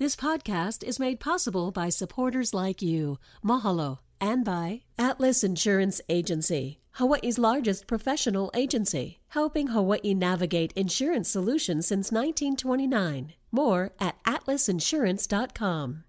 This podcast is made possible by supporters like you. Mahalo. And by Atlas Insurance Agency, Hawaii's largest professional agency, helping Hawaii navigate insurance solutions since 1929. More at atlasinsurance.com.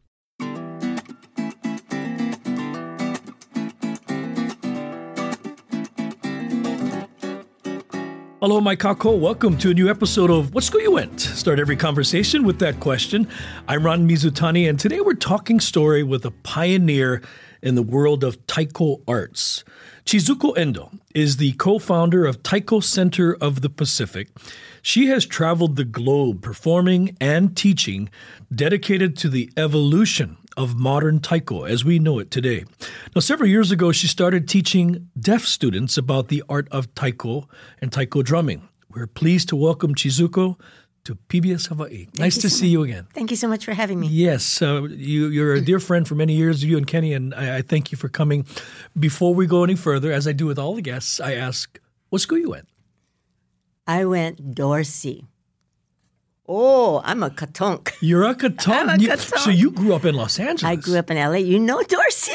Hello, my kako. Welcome to a new episode of What School You Went. Start every conversation with that question. I'm Ron Mizutani, and today we're talking story with a pioneer in the world of Taiko arts. Chizuko Endo is the co-founder of Taiko Center of the Pacific. She has traveled the globe performing and teaching, dedicated to the evolution of modern Taiko as we know it today. Now, several years ago, she started teaching deaf students about the art of Taiko and Taiko drumming. We're pleased to welcome Chizuko to PBS Hawaii. Nice to see you again. Thank you so much for having me. Yes, you're a dear friend for many years, you and Kenny, and I thank you for coming. Before we go any further, as I do with all the guests, I ask, what school you went? I went Dorsey. Oh, I'm a Katonk. You're a Katonk. So you grew up in Los Angeles. I grew up in LA. You know Dorsey?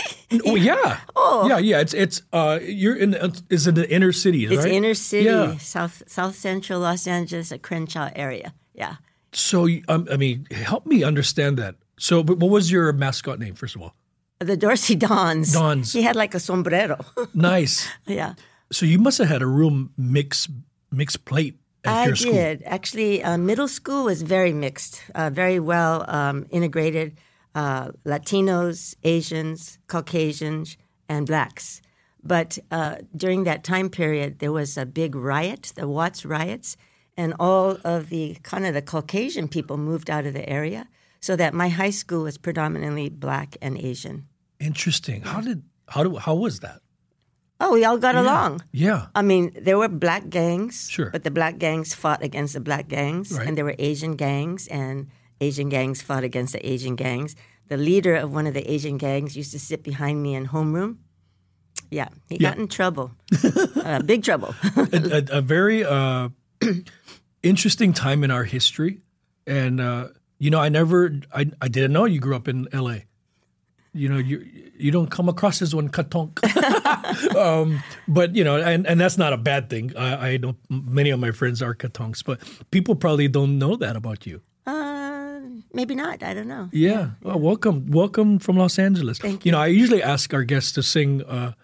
Oh yeah. Oh yeah, yeah. It's you're in is in the inner city, right? It's inner city, yeah. South Central Los Angeles, a Crenshaw area. Yeah. So I mean, help me understand that. So, but what was your mascot name first of all? The Dorsey Dons. Dons. He had like a sombrero. Nice. Yeah. So you must have had a real mixed plate. I did. Actually, middle school was very mixed, very well integrated, Latinos, Asians, Caucasians, and Blacks. But during that time period, there was a big riot, the Watts riots, and all of the kind of the Caucasian people moved out of the area, so that my high school was predominantly Black and Asian. Interesting. How was that? Oh, we all got along. Yeah. I mean, there were Black gangs, sure, but the Black gangs fought against the Black gangs, right, and there were Asian gangs, and Asian gangs fought against the Asian gangs. The leader of one of the Asian gangs used to sit behind me in homeroom. Yeah, he got in trouble, big trouble. a very interesting time in our history, and I didn't know you grew up in L.A. You know, you don't come across as one Katonk. But, you know, and that's not a bad thing. I know many of my friends are Katonks, but people probably don't know that about you. Maybe not. I don't know. Yeah. Well, welcome. Welcome from Los Angeles. Thank you. You know, I usually ask our guests to sing a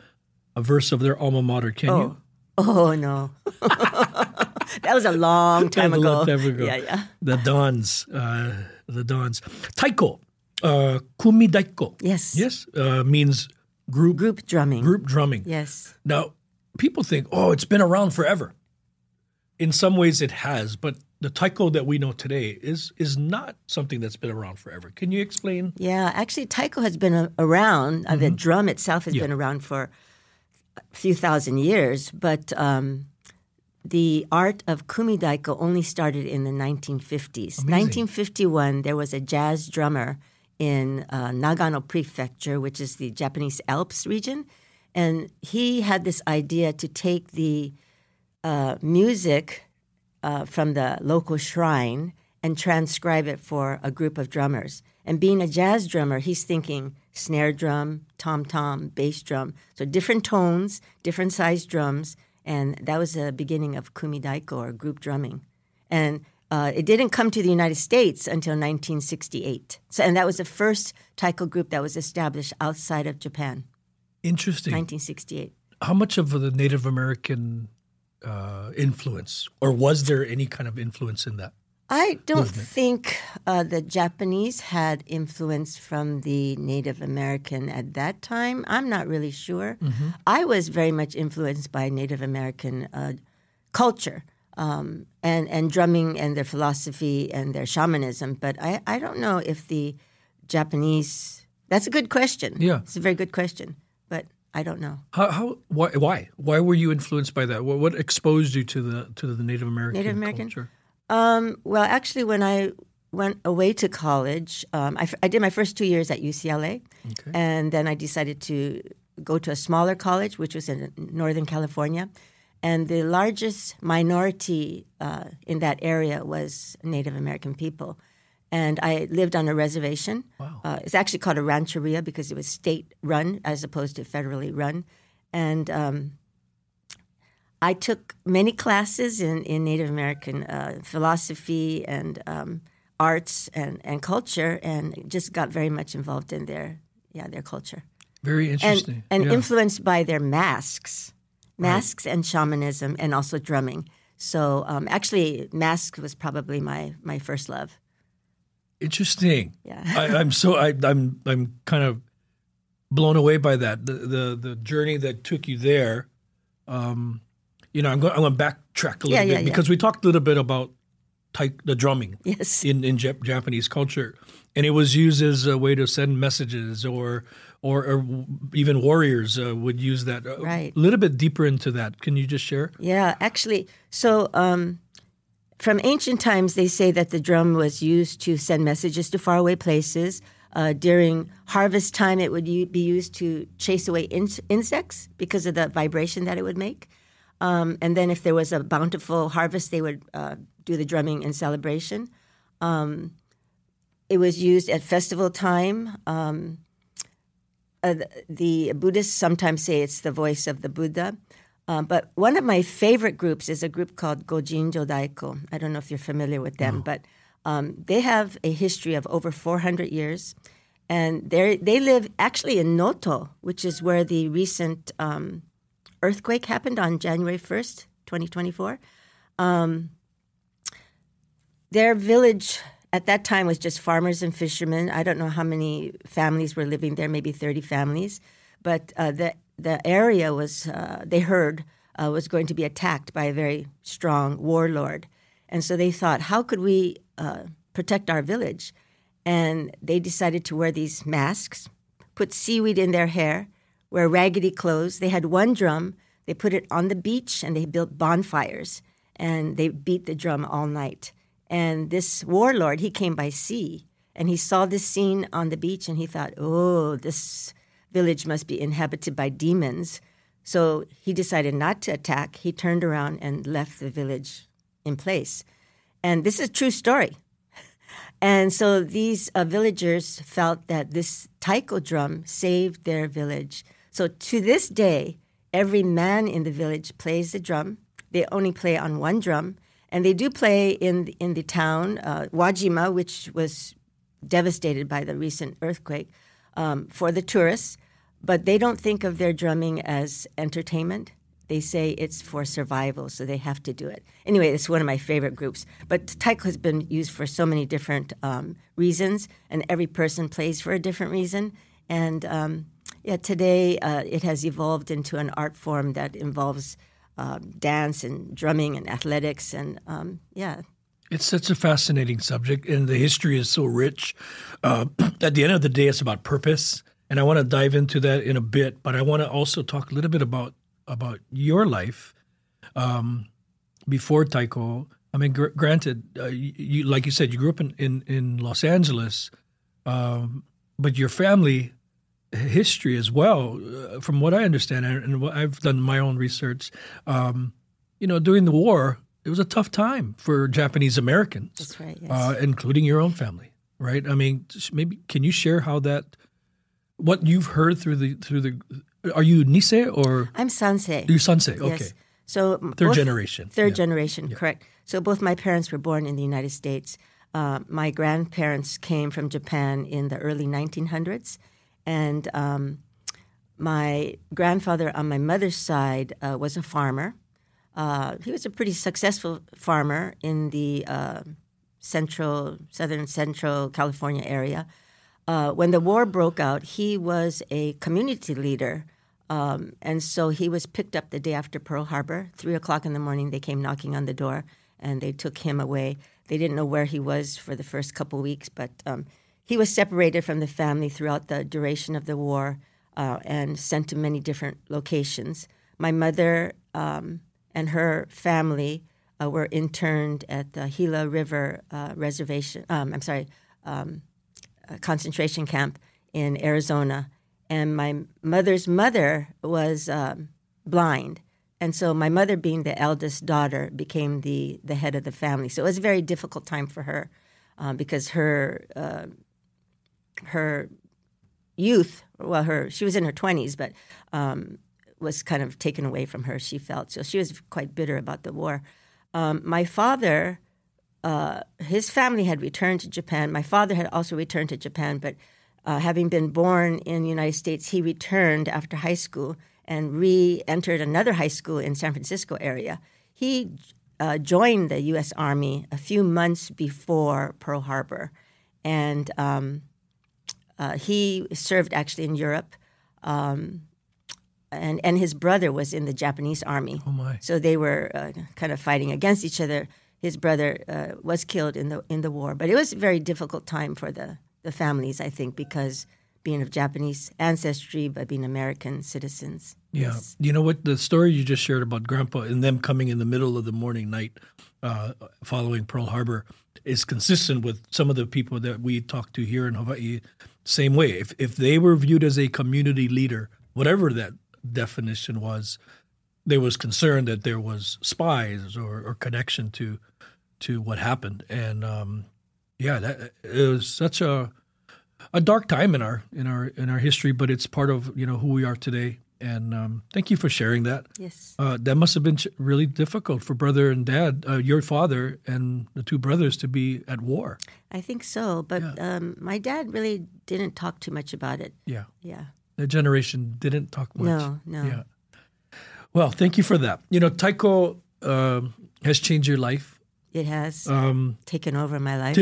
verse of their alma mater. Can you? Oh, no. That was a long time ago. Yeah, yeah. The Dons. Taiko. Kumi Daiko. Yes. Yes. Means group. Group drumming. Group drumming. Yes. Now, people think, oh, it's been around forever. In some ways it has, but the Taiko that we know today is not something that's been around forever. Can you explain? Yeah. Actually, Taiko has been around. Mm-hmm. The drum itself has been around for a few thousand years, but the art of Kumi Daiko only started in the 1950s. Amazing. 1951, there was a jazz drummer in Nagano Prefecture, which is the Japanese Alps region. And he had this idea to take the music from the local shrine and transcribe it for a group of drummers. And being a jazz drummer, he's thinking snare drum, tom-tom, bass drum. So different tones, different size drums. And that was the beginning of Kumi Daiko, or group drumming. And it didn't come to the United States until 1968. So, and that was the first Taiko group that was established outside of Japan. Interesting. 1968. How much of the Native American influence, or was there any kind of influence in that? I don't think the Japanese had influence from the Native American at that time. I'm not really sure. Mm-hmm. I was very much influenced by Native American culture. And drumming and their philosophy and their shamanism. But I don't know if the Japanese – that's a good question. Yeah. It's a very good question, but I don't know. Why? Why were you influenced by that? What exposed you to the Native American culture? Well, actually, when I went away to college, I did my first 2 years at UCLA, okay, and then I decided to go to a smaller college, which was in Northern California. And the largest minority in that area was Native American people. And I lived on a reservation. Wow. It's actually called a rancheria because it was state-run as opposed to federally-run. And I took many classes in Native American philosophy and arts and culture, and just got very much involved in their culture. Very interesting. And influenced by their masks right. and shamanism, and also drumming. So actually, mask was probably my first love. Interesting. Yeah. I'm kind of blown away by that. The journey that took you there. I'm going to backtrack a little bit because we talked a little bit about the drumming. Yes. In Japanese culture, and it was used as a way to send messages, or even warriors would use that. Right. A little bit deeper into that. Can you just share? Yeah, actually, so. From ancient times, they say that the drum was used to send messages to faraway places. During harvest time, it would be used to chase away insects because of the vibration that it would make. And then if there was a bountiful harvest, they would do the drumming in celebration. It was used at festival time. The Buddhists sometimes say it's the voice of the Buddha. But one of my favorite groups is a group called Gojinjo Daiko. I don't know if you're familiar with them, but they have a history of over 400 years. And they live actually in Noto, which is where the recent earthquake happened on January 1st, 2024. Their village at that time was just farmers and fishermen. I don't know how many families were living there, maybe 30 families. But the area was going to be attacked by a very strong warlord. And so they thought, how could we protect our village? And they decided to wear these masks, put seaweed in their hair, wear raggedy clothes. They had one drum. They put it on the beach, and they built bonfires. And they beat the drum all night. And this warlord, he came by sea, and he saw this scene on the beach, and he thought, oh, this village must be inhabited by demons. So he decided not to attack. He turned around and left the village in place. And this is a true story. And so these villagers felt that this taiko drum saved their village. So to this day, every man in the village plays the drum. They only play on one drum. And they do play in the town, Wajima, which was devastated by the recent earthquake, for the tourists, but they don't think of their drumming as entertainment. They say it's for survival, so they have to do it. Anyway, it's one of my favorite groups. But taiko has been used for so many different reasons, and every person plays for a different reason. And today it has evolved into an art form that involves dance and drumming and athletics and It's such a fascinating subject, and the history is so rich. At the end of the day, it's about purpose, and I want to dive into that in a bit. But I want to also talk a little bit about your life before taiko. I mean, granted, you, like you said, you grew up in Los Angeles, but your family history as well, from what I understand, and what I've done my own research, during the war— it was a tough time for Japanese Americans. That's right, yes. Including your own family, right? I mean, maybe can you share how what you've heard through the? Are you Nisei or? I'm Sansei. You're Sansei. Okay. Yes. So third generation. Third generation, correct. So both my parents were born in the United States. My grandparents came from Japan in the early 1900s, and my grandfather on my mother's side was a farmer. He was a pretty successful farmer in the southern central California area. When the war broke out, he was a community leader, and so he was picked up the day after Pearl Harbor. 3:00 in the morning, they came knocking on the door, and they took him away. They didn't know where he was for the first couple weeks, but he was separated from the family throughout the duration of the war and sent to many different locations. My mother... and her family were interned at the Gila River concentration camp in Arizona. And my mother's mother was blind. And so my mother, being the eldest daughter, became the head of the family. So it was a very difficult time for her. because her her youth, well, she was in her 20s, but was kind of taken away from her, she felt. So she was quite bitter about the war. My father, his family had returned to Japan. My father had also returned to Japan, but having been born in the United States, he returned after high school and re-entered another high school in San Francisco area. He joined the U.S. Army a few months before Pearl Harbor, and he served actually in Europe, and his brother was in the Japanese Army. Oh my! So they were kind of fighting against each other. His brother was killed in the war, but it was a very difficult time for the families, I think, because being of Japanese ancestry but being American citizens. Yeah, yes. You know what? The story you just shared about Grandpa and them coming in the middle of the morning night following Pearl Harbor is consistent with some of the people that we talked to here in Hawaii. Same way, if they were viewed as a community leader, whatever that definition was, there was concern that there was spies or connection to what happened. And yeah, that it was such a dark time in our history, but it's part of, you know, who we are today. And thank you for sharing that. Yes, that must have been really difficult for brother and dad, your father and the two brothers, to be at war. I think so, but yeah. My dad really didn't talk too much about it. Yeah, yeah. That generation didn't talk much. No, no. Yeah. Well, thank you for that. You know, Taiko has changed your life. It has taken over my life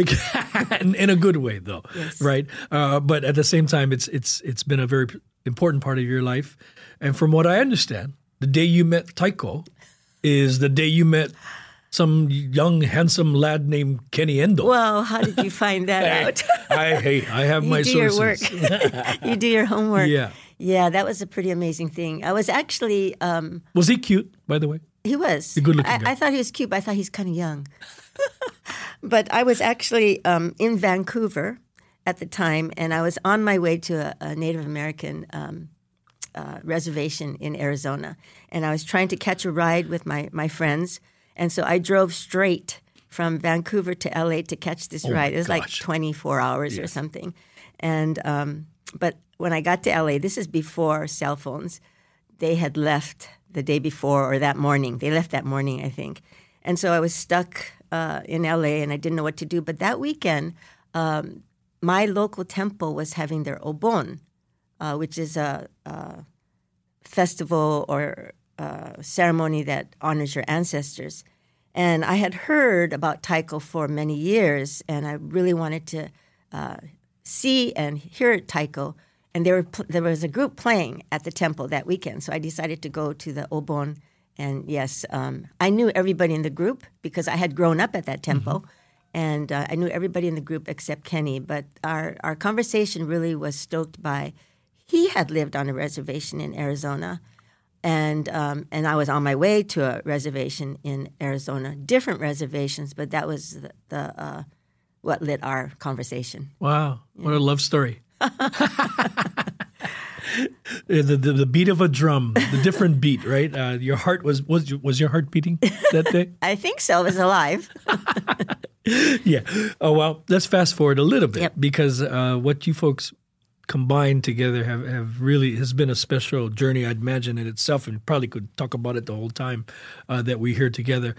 in a good way, though. Yes. Right, but at the same time, it's been a very important part of your life. And from what I understand, the day you met Taiko is the day you met some young, handsome lad named Kenny Endo. Well, how did you find that out? I have my sources. You do your work. You do your homework. Yeah. Yeah, that was a pretty amazing thing. I was actually... was he cute, by the way? He was. A good-looking guy. I thought he was cute, but I thought he's kind of young. But I was actually in Vancouver at the time, and I was on my way to a Native American reservation in Arizona. And I was trying to catch a ride with my friends. And so I drove straight from Vancouver to L.A. to catch this ride. It was like 24 hours or something. And but when I got to L.A., this is before cell phones. They had left the day before or that morning. They left that morning, I think. And so I was stuck in L.A. and I didn't know what to do. But that weekend... my local temple was having their Obon, which is a festival or ceremony that honors your ancestors. And I had heard about Taiko for many years, and I really wanted to see and hear Taiko. And there was a group playing at the temple that weekend, so I decided to go to the Obon. And yes, I knew everybody in the group because I had grown up at that temple. Mm-hmm. And I knew everybody in the group except Kenny. But our conversation really was stoked by he had lived on a reservation in Arizona. And I was on my way to a reservation in Arizona, different reservations. But that was the what lit our conversation. Wow. Yeah. What a love story. The beat of a drum, the different beat, right? Your heart was your heart beating that day? I think so. It was alive. Yeah. Oh, well, let's fast forward a little bit, yep, because what you folks combined together have really has been a special journey, I'd imagine, in itself, and probably could talk about it the whole time that we're here together.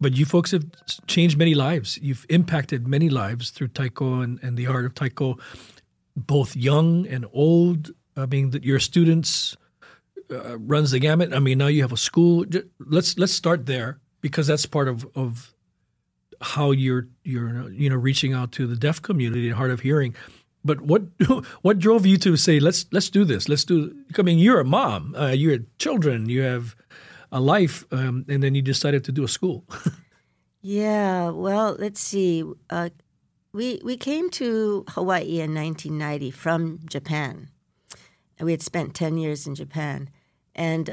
But you folks have changed many lives. You've impacted many lives through Taiko and the art of Taiko, both young and old. I mean, your students runs the gamut. I mean, now you have a school. Let's start there, because that's part of how you're you know, reaching out to the deaf community and hard of hearing. But what drove you to say let's do this? Let's do. I mean, you're a mom. You have children. You have a life, and then you decided to do a school. Yeah. Well, let's see. We came to Hawaii in 1990 from Japan. We had spent 10 years in Japan. And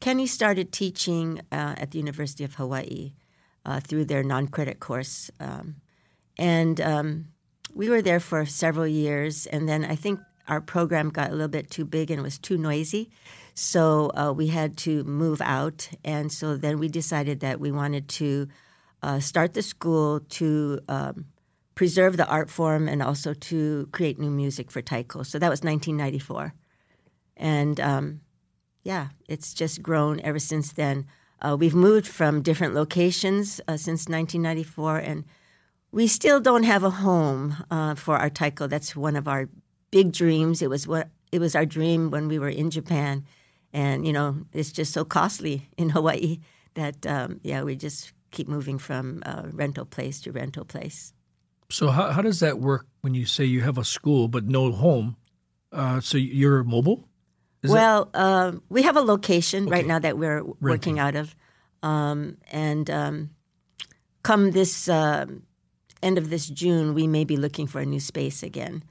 Kenny started teaching at the University of Hawaii through their non-credit course. We were there for several years. And then I think our program got a little bit too big and was too noisy. So we had to move out. And so then we decided that we wanted to start the school to preserve the art form and also to create new music for Taiko. So that was 1994. And yeah, it's just grown ever since then. We've moved from different locations since 1994, and we still don't have a home for our Taiko. That's one of our big dreams. It was our dream when we were in Japan, and you know it's just so costly in Hawaii that yeah, we just keep moving from rental place to rental place. So how does that work when you say you have a school but no home? So you're mobile? We have a location right now that we're working out of. Come this end of this June, we may be looking for a new space again.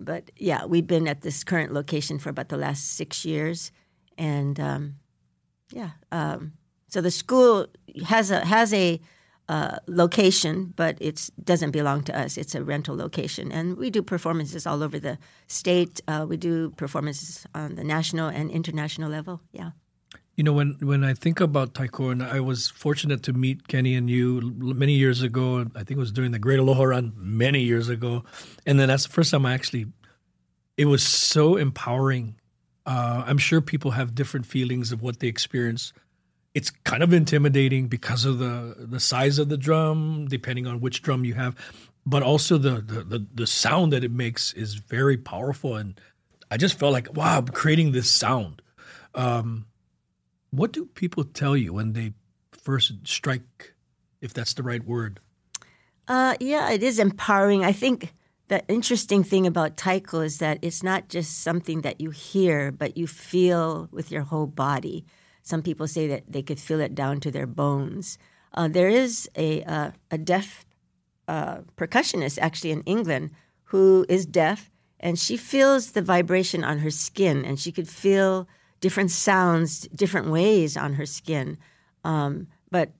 But, yeah, we've been at this current location for about the last 6 years. And, yeah, so the school has a location, but it doesn't belong to us. It's a rental location. And we do performances all over the state. We do performances on the national and international level, yeah. You know, when I think about Taiko, and I was fortunate to meet Kenny and you many years ago. I think it was during the Great Aloha Run many years ago. And then that's the first time I actually – it was so empowering. I'm sure people have different feelings of what they experience. It's kind of intimidating because of the size of the drum, depending on which drum you have, but also the sound that it makes is very powerful. And I just felt like, wow, I'm creating this sound. What do people tell you when they first strike, if that's the right word? Yeah, it is empowering. I think the interesting thing about Taiko is that it's not just something that you hear, but you feel with your whole body. Some people say that they could feel it down to their bones. There is a deaf percussionist, actually, in England who is deaf, and she feels the vibration on her skin, and she could feel different sounds, different ways on her skin. But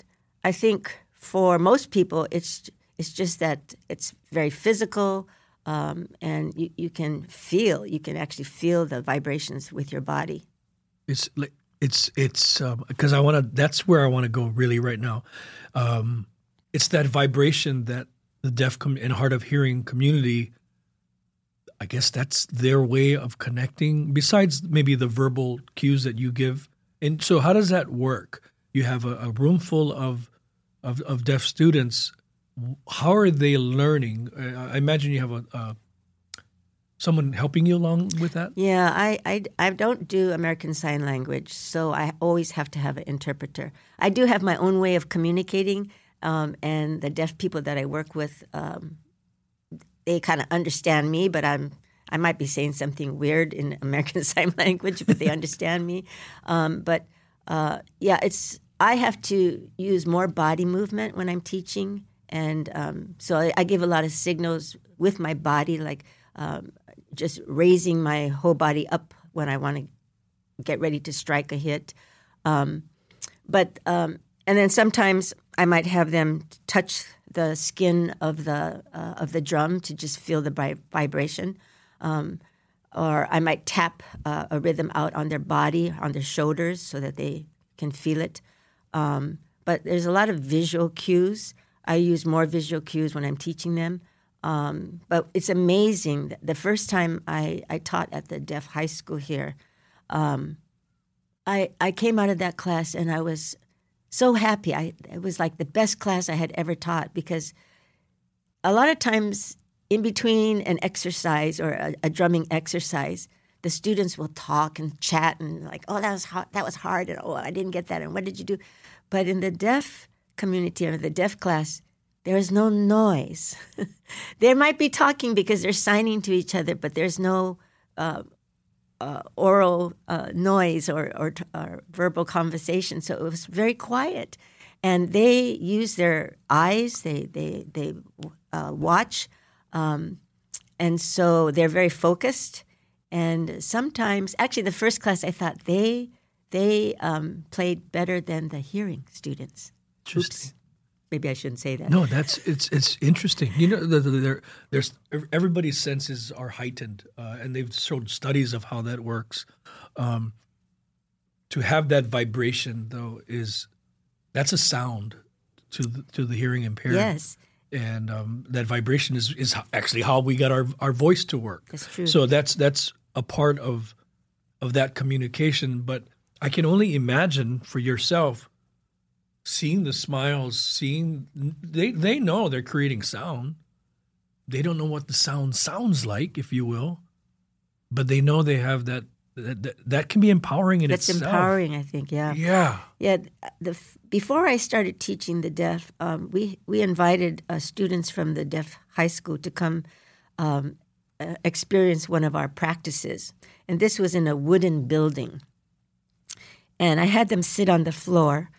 I think for most people, it's just that it's very physical, and you can actually feel the vibrations with your body. It's like... It's because I want to. That's where I want to go really right now. It's that vibration that the deaf and hard of hearing community. I guess that's their way of connecting. Besides maybe the verbal cues that you give, and so how does that work? You have a room full of deaf students. How are they learning? I imagine you have a someone helping you along with that? Yeah, I don't do American Sign Language, so I always have to have an interpreter. I do have my own way of communicating, and the deaf people that I work with, they kind of understand me, but I might be saying something weird in American Sign Language, but they understand me. Yeah, I have to use more body movement when I'm teaching, and so I give a lot of signals with my body, like just raising my whole body up when I want to get ready to strike a hit. And then sometimes I might have them touch the skin of the drum to just feel the vibration. Or I might tap a rhythm out on their body, on their shoulders, so that they can feel it. But there's a lot of visual cues. I use more visual cues when I'm teaching them. But it's amazing. The first time I taught at the deaf high school here, I came out of that class and I was so happy. It was like the best class I had ever taught, because a lot of times in between an exercise or a drumming exercise, the students will talk and chat and like, oh, that was hard, and oh, I didn't get that, and what did you do? But in the deaf community or the deaf class, there is no noise. They might be talking because they're signing to each other, but there's no oral noise or verbal conversation. So it was very quiet. And they use their eyes. They watch. And so they're very focused. And sometimes, actually the first class, I thought they played better than the hearing students. Interesting. Oops. Maybe I shouldn't say that. No, it's interesting. You know, there's everybody's senses are heightened, and they've showed studies of how that works. To have that vibration, though, that's a sound to the hearing impaired. Yes. And that vibration is actually how we got our voice to work. That's true. So that's a part of that communication. But I can only imagine for yourself seeing the smiles, they know they're creating sound. They don't know what the sound sounds like, if you will, but they know they have that can be empowering in itself. That's empowering, I think, yeah. Yeah. Yeah. Before I started teaching the deaf, we invited students from the deaf high school to come experience one of our practices. And this was in a wooden building. And I had them sit on the floor.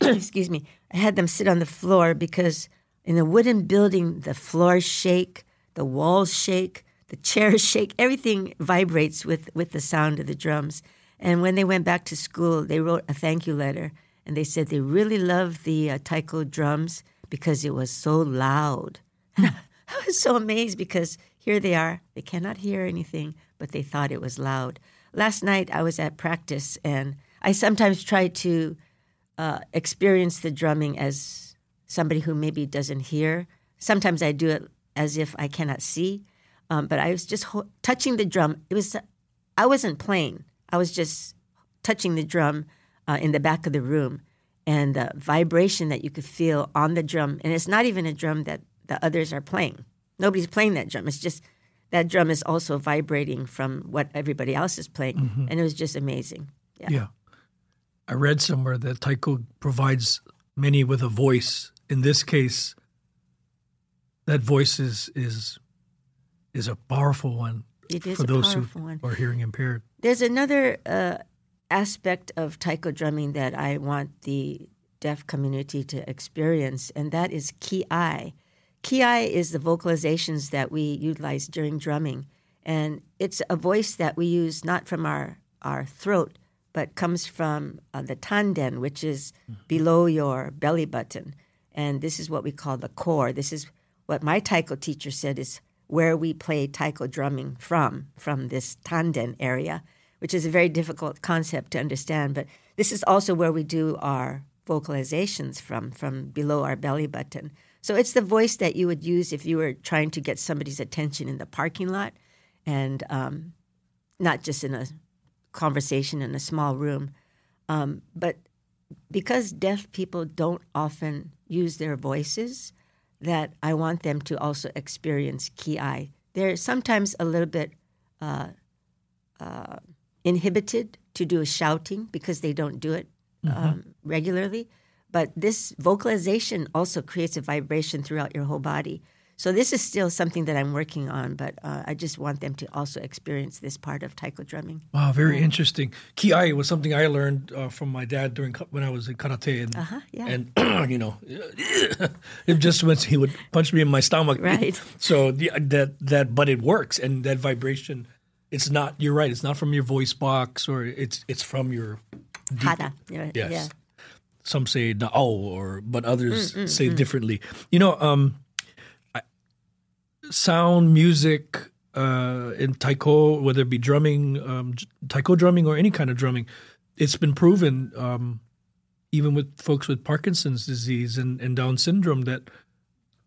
Excuse me. I had them sit on the floor because in the wooden building, the floors shake, the walls shake, the chairs shake, everything vibrates with the sound of the drums. And when they went back to school, they wrote a thank you letter. And they said they really loved the taiko drums because it was so loud. And I was so amazed because here they are. They cannot hear anything, but they thought it was loud. Last night I was at practice, and I sometimes try to experience the drumming as somebody who maybe doesn't hear. Sometimes I do it as if I cannot see. But I was just touching the drum. I wasn't playing. I was just touching the drum in the back of the room, and the vibration that you could feel on the drum. And it's not even a drum that the others are playing. Nobody's playing that drum. It's just that drum is also vibrating from what everybody else is playing. Mm-hmm. And it was just amazing. Yeah. Yeah. I read somewhere that taiko provides many with a voice. In this case, that voice is a powerful one for those who are hearing impaired. There's another aspect of taiko drumming that I want the deaf community to experience, and that is ki-ai. Ki-ai is the vocalizations that we utilize during drumming, and it's a voice that we use not from our throat, but comes from the tanden, which is below your belly button. And this is what we call the core. This is what my taiko teacher said is where we play taiko drumming from this tanden area, which is a very difficult concept to understand. But this is also where we do our vocalizations from below our belly button. So it's the voice that you would use if you were trying to get somebody's attention in the parking lot, and not just in a conversation in a small room. But because deaf people don't often use their voices, that I want them to also experience ki-ai. They're sometimes a little bit inhibited to do a shouting because they don't do it regularly. But this vocalization also creates a vibration throughout your whole body. So this is still something that I'm working on, but I just want them to also experience this part of taiko drumming. Wow, very interesting. Ki-ai was something I learned from my dad when I was in karate. And, and you know, it just was, he would punch me in my stomach. Right. So but it works, and that vibration, it's not, you're right, it's not from your voice box, or it's from your... Hara. Yes. Yeah. Some say na'au, but others say differently. You know... sound, music, in taiko, whether it be drumming, taiko drumming or any kind of drumming, it's been proven, even with folks with Parkinson's disease and Down syndrome,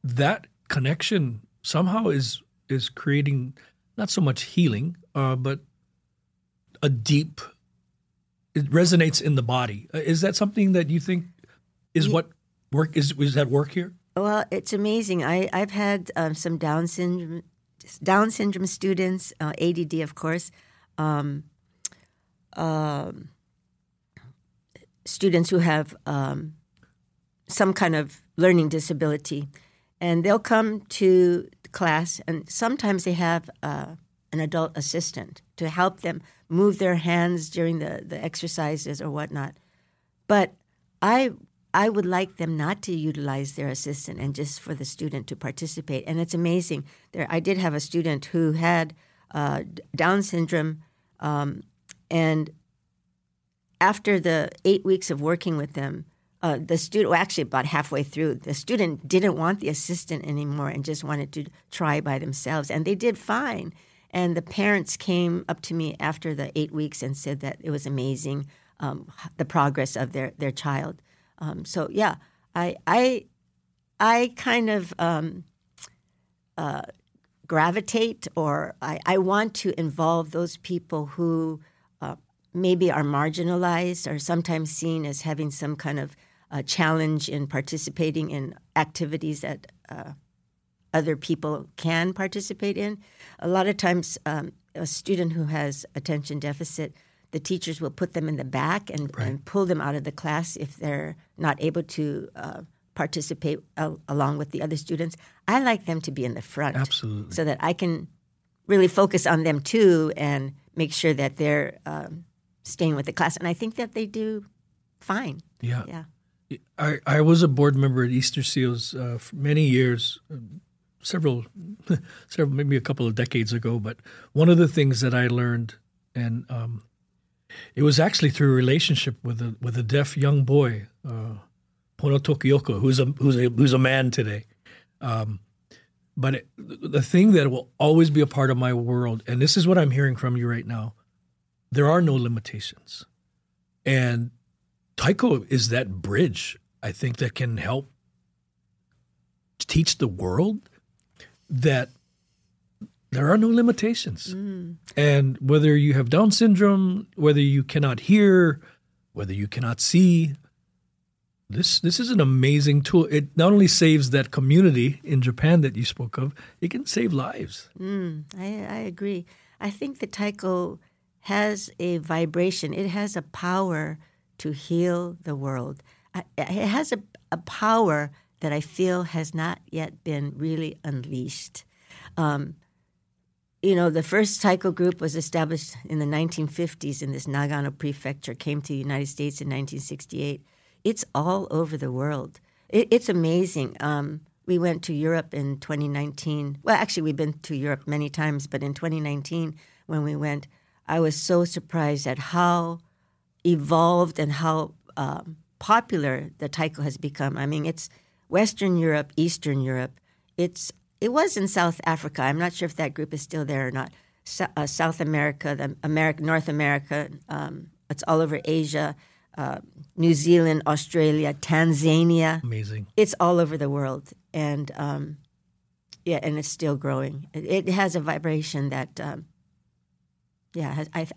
that connection somehow is creating not so much healing, but it resonates in the body. Is that something that you think is what work is that work here? Well, it's amazing. I've had some Down syndrome students, ADD, of course, students who have some kind of learning disability. And they'll come to class, and sometimes they have an adult assistant to help them move their hands during the exercises or whatnot. But I would like them not to utilize their assistant and just for the student to participate. And it's amazing. I did have a student who had Down syndrome, and after the 8 weeks of working with them, the student, well, actually about halfway through, the student didn't want the assistant anymore and just wanted to try by themselves. And they did fine. And the parents came up to me after the 8 weeks and said that it was amazing, the progress of their child. So, yeah, I kind of gravitate, or I want to involve those people who maybe are marginalized or sometimes seen as having some kind of challenge in participating in activities that other people can participate in. A lot of times a student who has attention deficit, the teachers will put them in the back and, right, and pull them out of the class if they're not able to participate along with the other students. I like them to be in the front. Absolutely. So that I can really focus on them too and make sure that they're staying with the class. And I think that they do fine. Yeah. Yeah. I was a board member at Easter Seals for many years, several, maybe a couple of decades ago. But one of the things that I learned, and it was actually through a relationship with a deaf young boy, Pono Tokioko, who's a man today. But the thing that will always be a part of my world, and this is what I'm hearing from you right now, there are no limitations. And Taiko is that bridge, I think, that can help teach the world that there are no limitations. Mm. And whether you have Down syndrome, whether you cannot hear, whether you cannot see, this is an amazing tool. It not only saves that community in Japan that you spoke of, it can save lives. Mm, I agree. I think the Taiko has a vibration. It has a power to heal the world. It has a power that I feel has not yet been really unleashed. You know, the first Taiko group was established in the 1950s in this Nagano prefecture, came to the United States in 1968. It's all over the world. It's amazing. We went to Europe in 2019. Well, actually, we've been to Europe many times, but in 2019, when we went, I was so surprised at how evolved and how popular the Taiko has become. I mean, it's Western Europe, Eastern Europe. It was in South Africa. I'm not sure if that group is still there or not. South America, North America. It's all over Asia, New Zealand, Australia, Tanzania. Amazing. It's all over the world, and yeah, and it's still growing. It has a vibration that,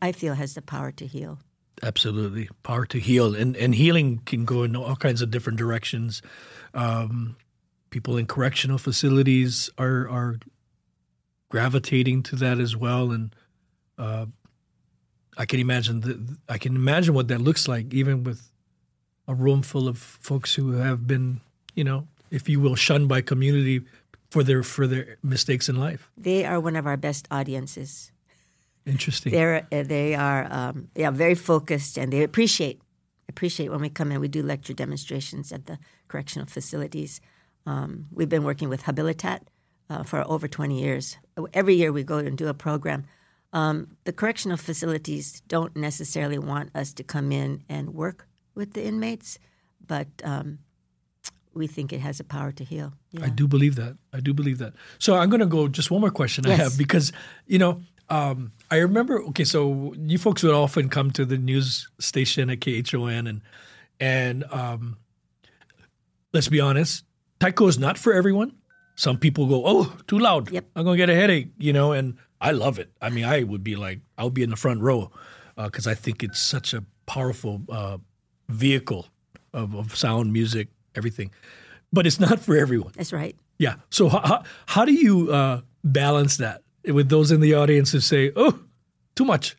I feel has the power to heal. Absolutely. Power to heal. And healing can go in all kinds of different directions. People in correctional facilities are gravitating to that as well. And I can imagine what that looks like, even with a room full of folks who have been, you know, if you will, shunned by community for their mistakes in life. They are one of our best audiences. Interesting. They are very focused, and they appreciate when we come in. We do lecture demonstrations at the correctional facilities. We've been working with Habilitat for over 20 years. Every year we go and do a program. The correctional facilities don't necessarily want us to come in and work with the inmates, but we think it has a power to heal. Yeah. I do believe that. I do believe that. So I'm going to go just one more question. Yes. I have, because, you know, I remember, okay, so you folks would often come to the news station at KHON, and let's be honest, Taiko is not for everyone. Some people go, oh, too loud. Yep. I'm going to get a headache, you know, and I love it. I mean, I would be like, I'll be in the front row because I think it's such a powerful vehicle of sound, music, everything. But it's not for everyone. That's right. Yeah. So how do you balance that with those in the audience who say, oh, too much?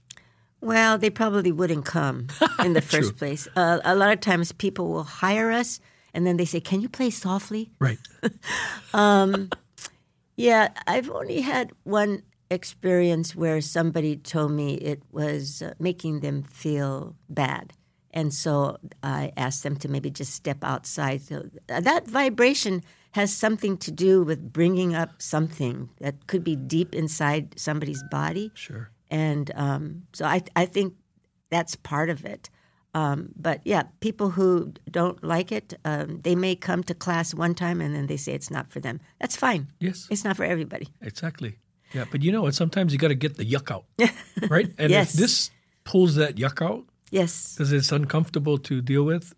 Well, they probably wouldn't come in the first place. A lot of times people will hire us, and then they say, can you play softly? Right. Yeah, I've only had one experience where somebody told me it was making them feel bad. And so I asked them to maybe just step outside. So that vibration has something to do with bringing up something that could be deep inside somebody's body. Sure. And so I think that's part of it. But yeah, people who don't like it, they may come to class one time and then they say it's not for them. That's fine. Yes. It's not for everybody. Exactly. Yeah, but you know what? Sometimes you got to get the yuck out, right? And yes. If this pulls that yuck out, yes, because it's uncomfortable to deal with,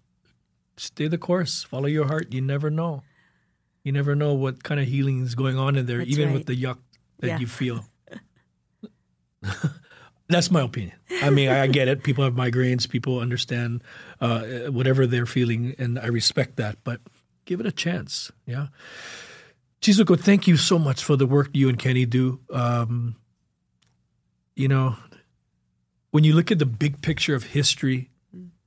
stay the course, follow your heart. You never know. You never know what kind of healing is going on in there, with the yuck that you feel. That's my opinion. I mean, I get it. People have migraines. People understand whatever they're feeling, and I respect that. But give it a chance, yeah. Chizuko, thank you so much for the work you and Kenny do. You know, when you look at the big picture of history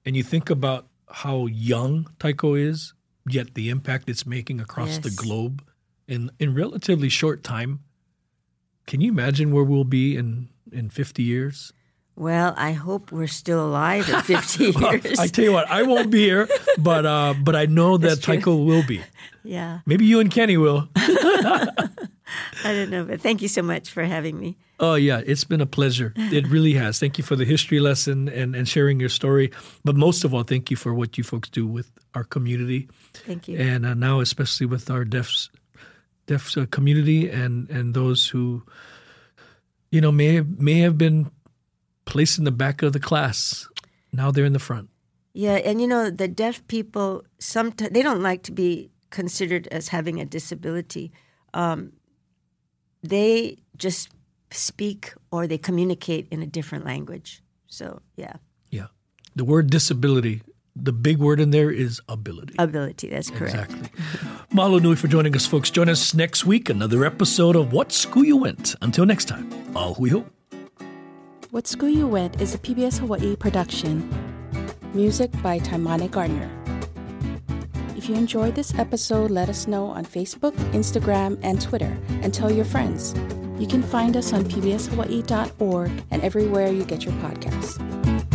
and you think about how young Taiko is, yet the impact it's making across the globe in relatively short time, can you imagine where we'll be in 50 years? Well, I hope we're still alive in 50 years. Well, I tell you what, I won't be here, but I know that Taiko will be. Yeah. Maybe you and Kenny will. I don't know, but thank you so much for having me. Oh, yeah, it's been a pleasure. It really has. Thank you for the history lesson and sharing your story. But most of all, thank you for what you folks do with our community. Thank you. And now especially with our deaf community and those who, you know, may have been placed in the back of the class. Now they're in the front. Yeah, and you know, the deaf people, sometimes they don't like to be considered as having a disability. They just speak or they communicate in a different language. So, yeah. Yeah. The word disability, the big word in there is ability. Ability, that's correct. Exactly. Mahalo nui for joining us, folks. Join us next week, another episode of What School You Went. Until next time, a hui hou. What School You Went is a PBS Hawaii production. Music by Taimane Garner. If you enjoyed this episode, let us know on Facebook, Instagram, and Twitter, and tell your friends. You can find us on pbshawaii.org and everywhere you get your podcasts.